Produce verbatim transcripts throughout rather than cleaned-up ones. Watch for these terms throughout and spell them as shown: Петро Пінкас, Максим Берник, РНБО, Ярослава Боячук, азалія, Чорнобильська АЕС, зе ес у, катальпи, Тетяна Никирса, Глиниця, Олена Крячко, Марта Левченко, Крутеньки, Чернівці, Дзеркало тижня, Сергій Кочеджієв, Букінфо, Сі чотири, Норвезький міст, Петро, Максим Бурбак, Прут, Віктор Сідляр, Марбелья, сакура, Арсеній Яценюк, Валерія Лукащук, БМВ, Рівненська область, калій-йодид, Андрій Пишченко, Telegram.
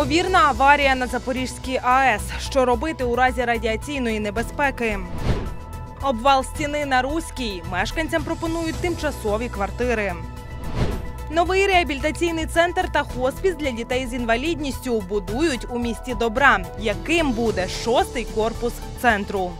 Ймовірна аварія на Запорізькій АЕС. Що робити у разі радіаційної небезпеки? Обвал стіни на Руській. Мешканцям пропонують тимчасові квартири. Новий реабілітаційний центр та хоспіс для дітей з інвалідністю будують у місті Добра. Яким буде шостий корпус центру?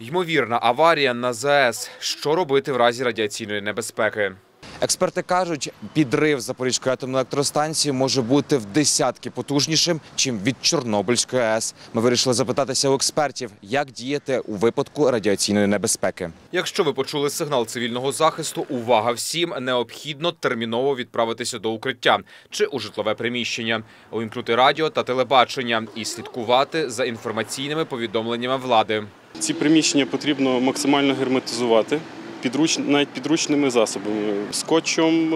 Ймовірна аварія на ЗАЕС. Що робити в разі радіаційної небезпеки? Експерти кажуть, підрив Запорізької атомної електростанції може бути в десятки потужнішим, чим від Чорнобильської АЕС. Ми вирішили запитатися у експертів, як діяти у випадку радіаційної небезпеки. Якщо ви почули сигнал цивільного захисту, увага всім, необхідно терміново відправитися до укриття чи у житлове приміщення, увімкнути радіо та телебачення і слідкувати за інформаційними повідомленнями влади. Ці приміщення потрібно максимально герметизувати. Підруч, навіть підручними засобами, скотчем,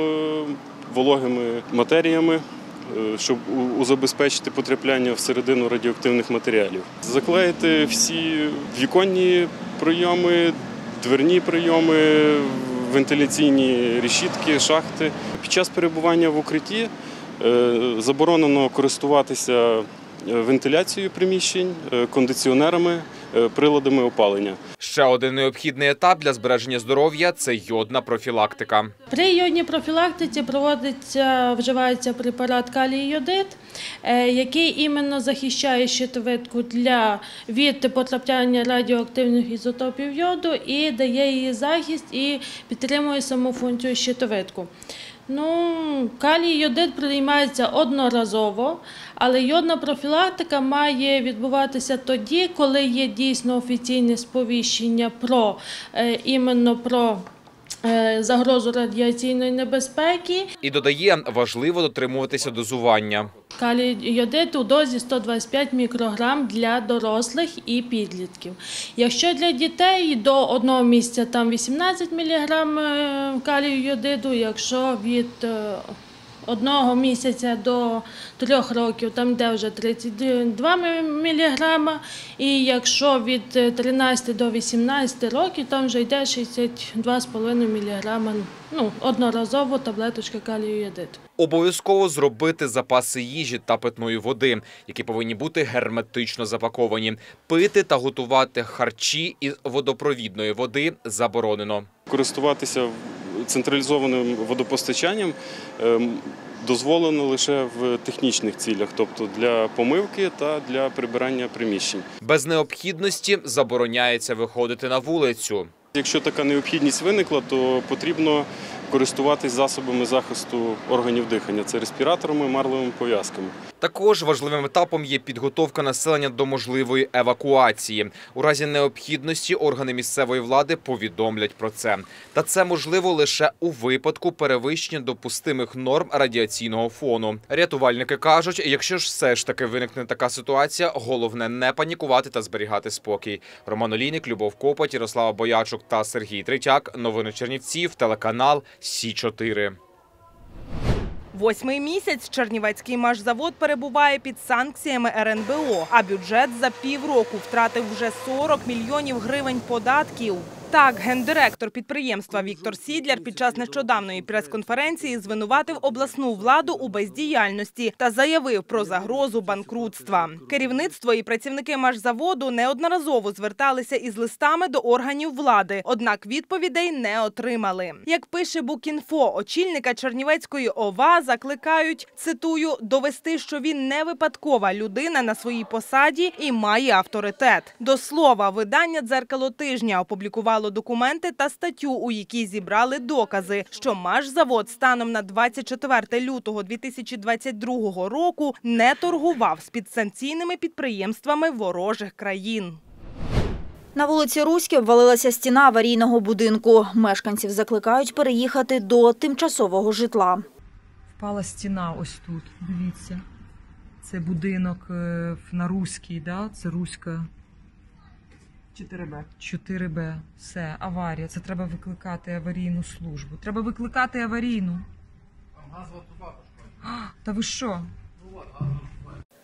вологими матеріями, щоб забезпечити потрапляння всередину радіоактивних матеріалів. Заклеїти всі віконні прийоми, дверні прийоми, вентиляційні решітки, шахти. Під час перебування в укритті заборонено користуватися вентиляцією приміщень, кондиціонерами, приладами опалення. Ще один необхідний етап для збереження здоров'я – це йодна профілактика. При йодній профілактиці проводиться, вживається препарат калій-йодид, який іменно захищає щитовидку для, від потрапляння радіоактивних ізотопів йоду і дає її захист і підтримує саму функцію щитовидку. Ну, калій-йодид приймається одноразово, але йодна профілактика має відбуватися тоді, коли є дійсно офіційне сповіщення про, е, іменно про е, загрозу радіаційної небезпеки. І додає, важливо дотримуватися дозування. Калій-йодид у дозі сто двадцять п'ять мікрограм для дорослих і підлітків. Якщо для дітей до одного місяця там вісімнадцять міліграм калію-йодиду, якщо від одного місяця до трьох років там йде вже тридцять два міліграма, і якщо від тринадцяти до вісімнадцяти років там вже йде шістдесят два і п'ять міліграма, ну, одноразово таблеточка калію-йодиду. Обов'язково зробити запаси їжі та питної води, які повинні бути герметично запаковані. Пити та готувати харчі із водопровідної води заборонено. Користуватися централізованим водопостачанням дозволено лише в технічних цілях, тобто для помивки та для прибирання приміщень. Без необхідності забороняється виходити на вулицю. Якщо така необхідність виникла, то потрібно користуватись засобами захисту органів дихання – це респіраторами, марлевими пов'язками. Також важливим етапом є підготовка населення до можливої евакуації. У разі необхідності органи місцевої влади повідомлять про це. Та це можливо лише у випадку перевищення допустимих норм радіаційного фону. Рятувальники кажуть, якщо ж все ж таки виникне така ситуація, головне не панікувати та зберігати спокій. Роман Олійник, Любов Копоть, Ярослава Боячук та Сергій Третяк. Новини Чернівців, телеканал Сі чотири. Восьмий місяць Чернівецький машзавод перебуває під санкціями Ер Ен Бе О, а бюджет за півроку втратив вже сорок мільйонів гривень податків. Так, гендиректор підприємства Віктор Сідляр під час нещодавної прес-конференції звинуватив обласну владу у бездіяльності та заявив про загрозу банкрутства. Керівництво і працівники машзаводу неодноразово зверталися із листами до органів влади, однак відповідей не отримали. Як пише Букінфо, очільника Чернівецької О В А закликають, цитую, довести, що він не випадкова людина на своїй посаді і має авторитет. До слова, видання «Дзеркало тижня» опублікувало документи та статтю, у якій зібрали докази, що машзавод станом на двадцять четверте лютого дві тисячі двадцять другого року не торгував з підсанкційними підприємствами ворожих країн. На вулиці Руській обвалилася стіна аварійного будинку. Мешканців закликають переїхати до тимчасового житла. Впала стіна ось тут, дивіться. Це будинок на Руській, да? Це Руська. чотири Б. чотири Б. Все, аварія. Це треба викликати аварійну службу. Треба викликати аварійну. Там газова труба пошкоджена. Та ви що?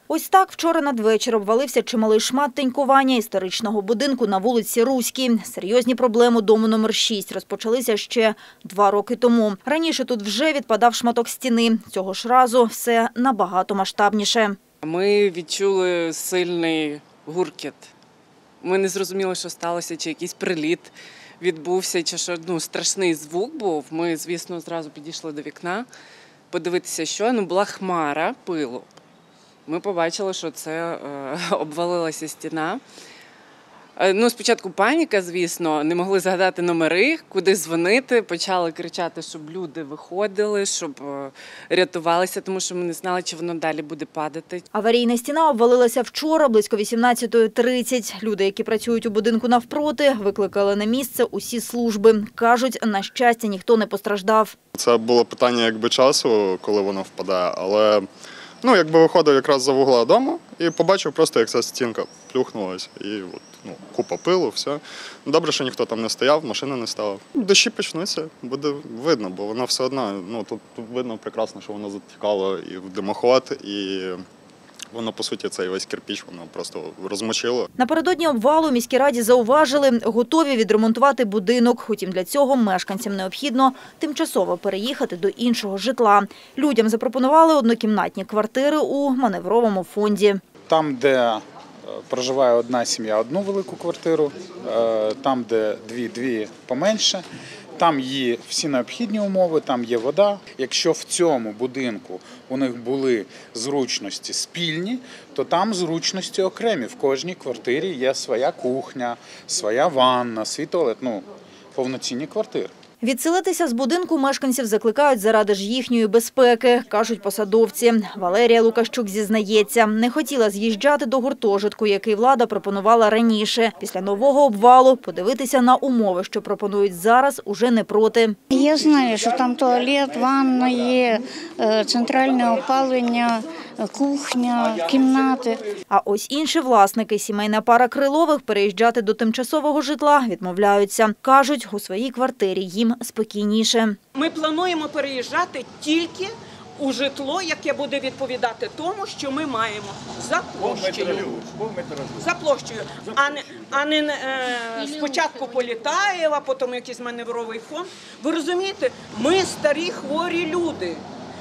Ось так вчора надвечір обвалився чималий шмат тінькування історичного будинку на вулиці Руській. Серйозні проблеми дому номер шість розпочалися ще два роки тому. Раніше тут вже відпадав шматок стіни. Цього ж разу все набагато масштабніше. Ми відчули сильний гуркіт. Ми не зрозуміли, що сталося, чи якийсь приліт відбувся, чи що, ну, страшний звук був. Ми, звісно, одразу підійшли до вікна подивитися, що, ну, була хмара пилу. Ми побачили, що це е, обвалилася стіна. Е, ну, спочатку паніка, звісно, не могли згадати номери, куди дзвонити. Почали кричати, щоб люди виходили, щоб е, рятувалися, тому що ми не знали, чи воно далі буде падати. Аварійна стіна обвалилася вчора близько вісімнадцятої тридцять. Люди, які працюють у будинку навпроти, викликали на місце усі служби. Кажуть, на щастя, ніхто не постраждав. Це було питання якби часу, коли воно впаде, але... Ну, якби виходив якраз за вугла дому і побачив просто, як ця стінка плюхнулася, і от, ну, купа пилу, все. Добре, що ніхто там не стояв, машини не стало. Дощі почнуться, буде видно, бо вона все одно, ну, тут, тут видно прекрасно, що воно затікало і в димоход, і... Воно, по суті, цей весь кирпіч, воно просто розмочило. Напередодні обвалу міській раді зауважили, готові відремонтувати будинок. Утім, для цього мешканцям необхідно тимчасово переїхати до іншого житла. Людям запропонували однокімнатні квартири у маневровому фонді. Там, де проживає одна сім'я, одну велику квартиру, там, де дві-дві поменше. Там є всі необхідні умови, там є вода. Якщо в цьому будинку у них були зручності спільні, то там зручності окремі. В кожній квартирі є своя кухня, своя ванна, свій туалет, ну, повноцінні квартири. Відселитися з будинку мешканців закликають заради ж їхньої безпеки, кажуть посадовці. Валерія Лукащук зізнається, не хотіла з'їжджати до гуртожитку, який влада пропонувала раніше. Після нового обвалу подивитися на умови, що пропонують зараз, уже не проти. Я знаю, що там туалет, ванна є, центральне опалення, кухня, кімнати. А ось інші власники, сімейна пара Крилових, переїжджати до тимчасового житла відмовляються. Кажуть, у своїй квартирі їм спокійніше. Ми плануємо переїжджати тільки у житло, яке буде відповідати тому, що ми маємо за площею, за площею. А не, а не е, спочатку Політаєва, потім якийсь маневровий фонд. Ви розумієте, ми старі хворі люди.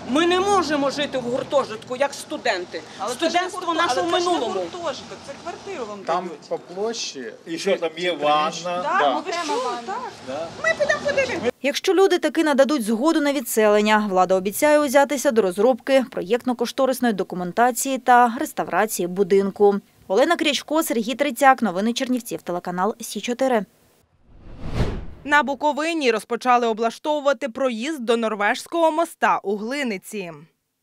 Ми не можемо жити в гуртожитку, як студенти. Але студентство наше в минулому. Гуртожиток, це квартиру вам там дають. Там по площі. І що, там є ванна? Да, да. Ми, що, так. Да. Ми підемо подивимося. Якщо люди таки нададуть згоду на відселення, влада обіцяє узятися до розробки проєктно-кошторисної документації та реставрації будинку. Олена Крячко, Сергій Трицяк. Новини Чернівців. Телеканал Сі чотири. На Буковині розпочали облаштовувати проїзд до Норвезького моста у Глиниці.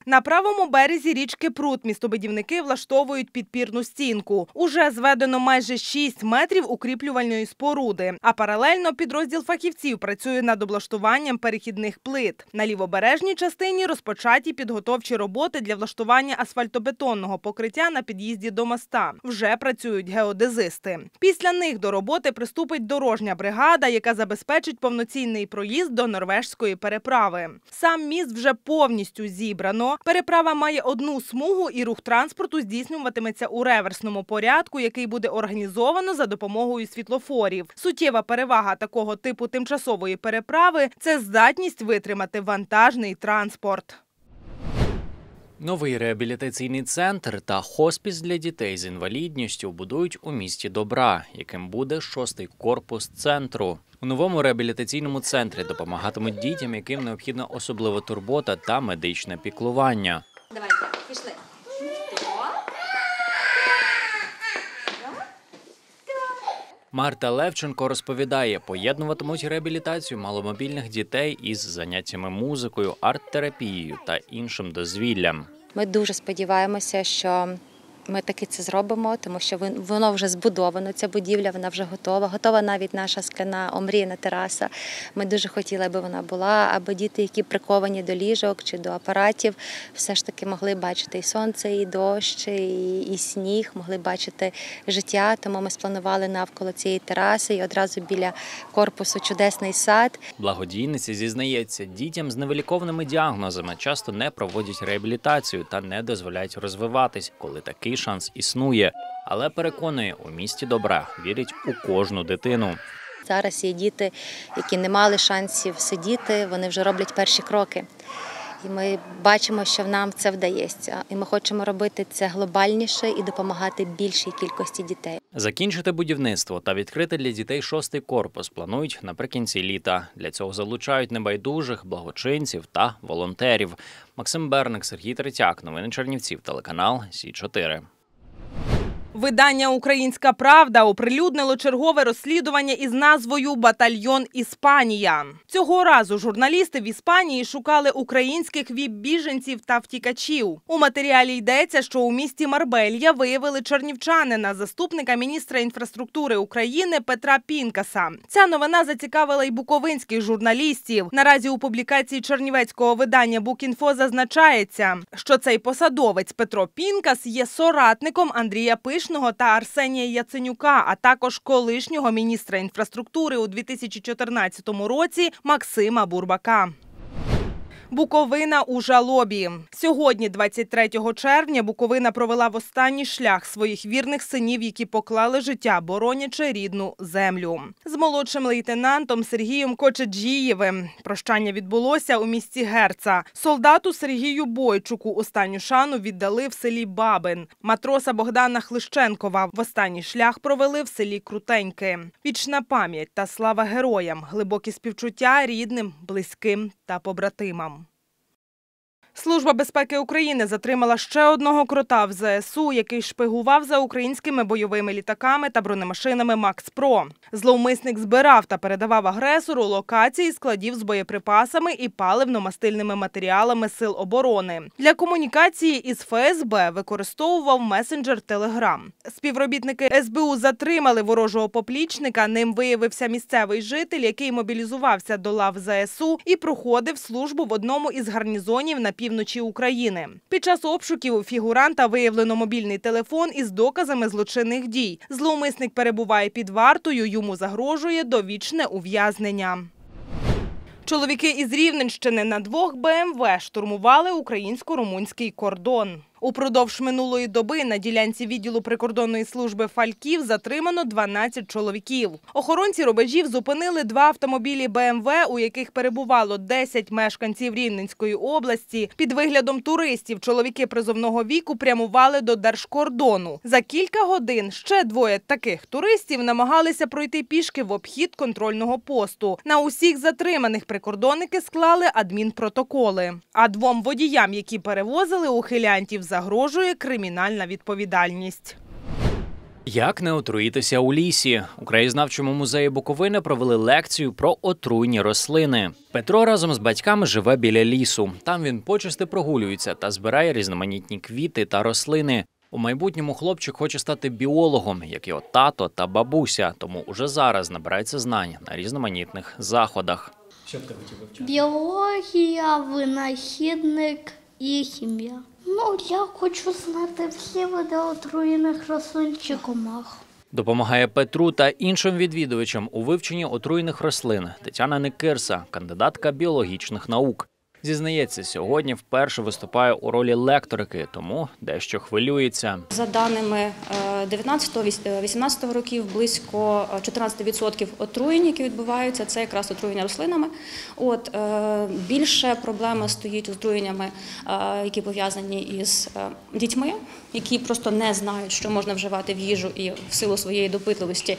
На правому березі річки Прут містобудівники влаштовують підпірну стінку. Уже зведено майже шість метрів укріплювальної споруди. А паралельно підрозділ фахівців працює над облаштуванням перехідних плит. На лівобережній частині розпочаті підготовчі роботи для влаштування асфальтобетонного покриття на під'їзді до моста. Вже працюють геодезисти. Після них до роботи приступить дорожня бригада, яка забезпечить повноцінний проїзд до Норвезької переправи. Сам міст вже повністю зібрано. Переправа має одну смугу і рух транспорту здійснюватиметься у реверсному порядку, який буде організовано за допомогою світлофорів. Суттєва перевага такого типу тимчасової переправи – це здатність витримати вантажний транспорт. Новий реабілітаційний центр та хоспіс для дітей з інвалідністю будують у місті Добра, яким буде шостий корпус центру. У новому реабілітаційному центрі допомагатимуть дітям, яким необхідна особлива турбота та медичне піклування. Давайте, пішли. Марта Левченко розповідає, поєднуватимуть реабілітацію маломобільних дітей із заняттями музикою, арт-терапією та іншим дозвіллям. Ми дуже сподіваємося, що ми таки це зробимо, тому що воно вже збудовано, ця будівля, вона вже готова. Готова навіть наша скляна омріяна тераса. Ми дуже хотіли, аби вона була, аби діти, які приковані до ліжок чи до апаратів, все ж таки могли бачити і сонце, і дощ, і, і сніг, могли бачити життя. Тому ми спланували навколо цієї тераси і одразу біля корпусу чудесний сад. Благодійниця зізнається, дітям з невиліковними діагнозами часто не проводять реабілітацію та не дозволяють розвиватись, коли такий шанс існує. Але переконує, у місті Добра вірять у кожну дитину. Зараз є діти, які не мали шансів сидіти, вони вже роблять перші кроки. І ми бачимо, що нам це вдається. І ми хочемо робити це глобальніше і допомагати більшій кількості дітей. Закінчити будівництво та відкрити для дітей шостий корпус планують наприкінці літа. Для цього залучають небайдужих, благочинців та волонтерів. Максим Берник, Сергій Третяк. Новини Чернівців. Телеканал Сі чотири. Видання «Українська правда» оприлюднило чергове розслідування із назвою «Батальйон Іспанія». Цього разу журналісти в Іспанії шукали українських віп-біженців та втікачів. У матеріалі йдеться, що у місті Марбелья виявили чернівчанина, заступника міністра інфраструктури України Петра Пінкаса. Ця новина зацікавила й буковинських журналістів. Наразі у публікації чернівецького видання «Букінфо» зазначається, що цей посадовець Петро Пінкас є соратником Андрія Пишченка та Арсенія Яценюка, а також колишнього міністра інфраструктури у дві тисячі чотирнадцятому році Максима Бурбака. Буковина у жалобі. Сьогодні, двадцять третього червня, Буковина провела в останній шлях своїх вірних синів, які поклали життя, боронячи рідну землю. З молодшим лейтенантом Сергієм Кочеджієвим прощання відбулося у місті Герца. Солдату Сергію Бойчуку останню шану віддали в селі Бабин. Матроса Богдана Хлищенкова в останній шлях провели в селі Крутеньки. Вічна пам'ять та слава героям, глибокі співчуття рідним, близьким та побратимам. Служба безпеки України затримала ще одного крота в зе ес у, який шпигував за українськими бойовими літаками та бронемашинами макс про. Зловмисник збирав та передавав агресору локації складів з боєприпасами і паливно-мастильними матеріалами Сил оборони. Для комунікації із еф ес бе використовував месенджер Telegram. Співробітники ес бе у затримали ворожого поплічника, ним виявився місцевий житель, який мобілізувався до лав зе ес у і проходив службу в одному із гарнізонів на півночі України. Під час обшуків у фігуранта виявлено мобільний телефон із доказами злочинних дій. Зловмисник перебуває під вартою, йому загрожує довічне ув'язнення. Чоловіки із Рівненщини на двох бе ем ве штурмували українсько-румунський кордон. Упродовж минулої доби на ділянці відділу прикордонної служби Фальків затримано дванадцять чоловіків. Охоронці рубежів зупинили два автомобілі бе ем ве, у яких перебувало десять мешканців Рівненської області. Під виглядом туристів чоловіки призовного віку прямували до держкордону. За кілька годин ще двоє таких туристів намагалися пройти пішки в обхід контрольного посту. На усіх затриманих прикордонники склали адмінпротоколи. А двом водіям, які перевозили ухилянтів, загрожує кримінальна відповідальність. Як не отруїтися у лісі? У краєзнавчому музеї Буковини провели лекцію про отруйні рослини. Петро разом з батьками живе біля лісу. Там він почасти прогулюється та збирає різноманітні квіти та рослини. У майбутньому хлопчик хоче стати біологом, як його тато та бабуся, тому уже зараз набирається знань на різноманітних заходах. Що б ти хотів вивчати? Біологія, винахідник і хімія. Ну, я хочу знати всі види отруєних рослин чи комах. Допомагає Петру та іншим відвідувачам у вивченні отруєних рослин Тетяна Никирса, кандидатка біологічних наук. Зізнається, сьогодні вперше виступає у ролі лекторки, тому дещо хвилюється. За даними дев'ятнадцятого-вісімнадцятого років, близько чотирнадцять відсотків отруєнь, які відбуваються, це якраз отруєння рослинами. От, більше проблема стоїть з отруєннями, які пов'язані із дітьми, які просто не знають, що можна вживати в їжу, і в силу своєї допитливості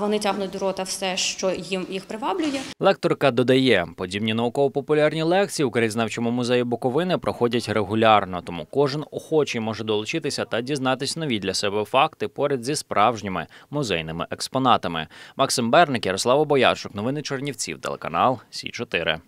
вони тягнуть до рота все, що їм їх приваблює. Лекторка додає, подібні науково-популярні лекції у краєзнавчому музеї Буковини проходять регулярно, тому кожен охочий може долучитися та дізнатись нові для себе факти поряд зі справжніми музейними експонатами. Максим Берник, Ярослава Боячук, новини Чернівців, телеканал Сі чотири.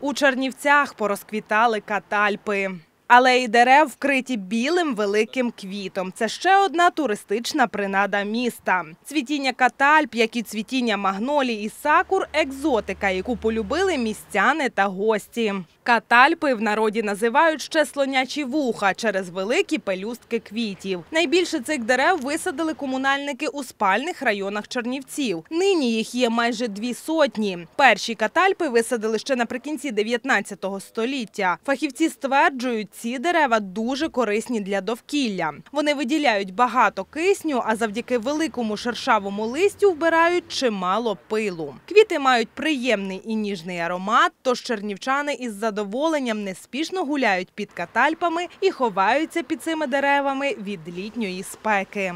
У Чернівцях порозквітали катальпи. Алеї дерев вкриті білим великим квітом. Це ще одна туристична принада міста. Цвітіння катальп, як і цвітіння магнолій і сакур – екзотика, яку полюбили містяни та гості. Катальпи в народі називають ще слонячі вуха через великі пелюстки квітів. Найбільше цих дерев висадили комунальники у спальних районах Чернівців. Нині їх є майже дві сотні. Перші катальпи висадили ще наприкінці дев'ятнадцятого століття. Фахівці стверджують, ці дерева дуже корисні для довкілля. Вони виділяють багато кисню, а завдяки великому шершавому листю вбирають чимало пилу. Квіти мають приємний і ніжний аромат, тож чернівчани із задоволенням неспішно гуляють під катальпами і ховаються під цими деревами від літньої спеки.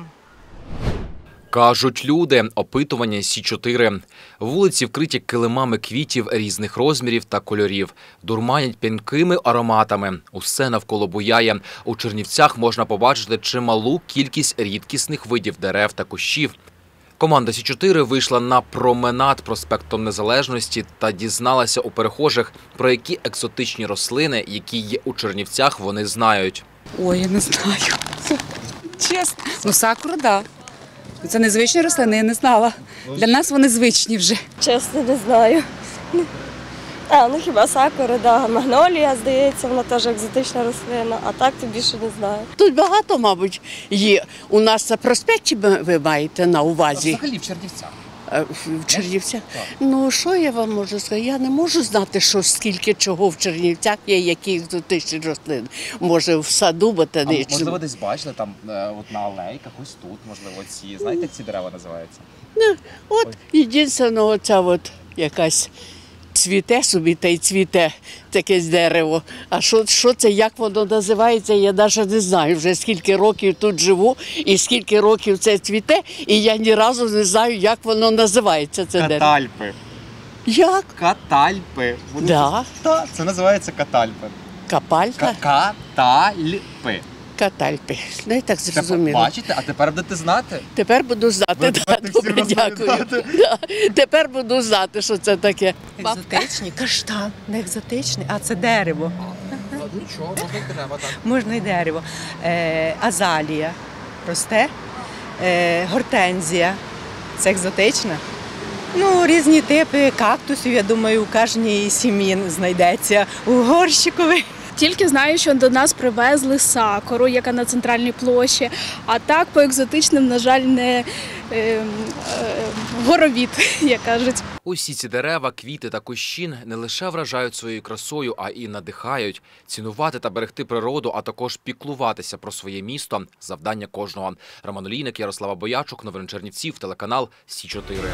Кажуть люди. Опитування Сі чотири. Вулиці вкриті килимами квітів різних розмірів та кольорів. Дурманять п'янкими ароматами. Усе навколо буяє. У Чернівцях можна побачити чималу кількість рідкісних видів дерев та кущів. Команда Сі чотири вийшла на променад проспектом Незалежності та дізналася у перехожих, про які екзотичні рослини, які є у Чернівцях, вони знають. Ой, я не знаю. Чесно. Ну, сакура, так. Це незвичні рослини, я не знала. Для нас вони звичні вже. Чесно, не знаю. А, ну хіба сакура, да. Магнолія, здається, вона теж екзотична рослина, а так то більше не знаю. Тут багато, мабуть, є. У нас проспект, ви маєте на увазі? Взагалі в Чернівцях. В Чернівцях? Ну, що я вам можу сказати? Я не можу знати, що скільки чого в Чернівцях є, які екзотичні рослини. Може, в саду ботанічному. А можливо, десь бачили там от на алейках, ось тут, можливо, ці, знаєте, як ці дерева називаються? Ну, от, єдине, оця от якась цвіте собі, та й цвіте таке дерево. А що, що це, як воно називається, я навіть не знаю. Вже скільки років тут живу і скільки років це цвіте, і я ні разу не знаю, як воно називається, це дерево. Катальпи. Як? Катальпи. Да. Так, це називається катальпи. Капалька? Катальпи. Катальпи. Ну, я так зрозуміла. Бачите, а тепер будете знати? Тепер буду знати, так, добре, дякую. Да. Тепер буду знати, що це таке. Екзотичні? Каштан. Не екзотичний, а це дерево. Нічого, можна і дерево. Можна і дерево. Е, азалія росте, е, гортензія. Це екзотична? Ну, різні типи кактусів, я думаю, у кожній сім'ї знайдеться. У горщикові. Тільки знаю, що до нас привезли сакуру, яка на центральній площі, а так по екзотичним, на жаль, не е, е, горовід, як кажуть. Усі ці дерева, квіти та кущі не лише вражають своєю красою, а і надихають. Цінувати та берегти природу, а також піклуватися про своє місто – завдання кожного. Роман Олійник, Ярослава Боячук, новини Чернівців, телеканал Сі чотири.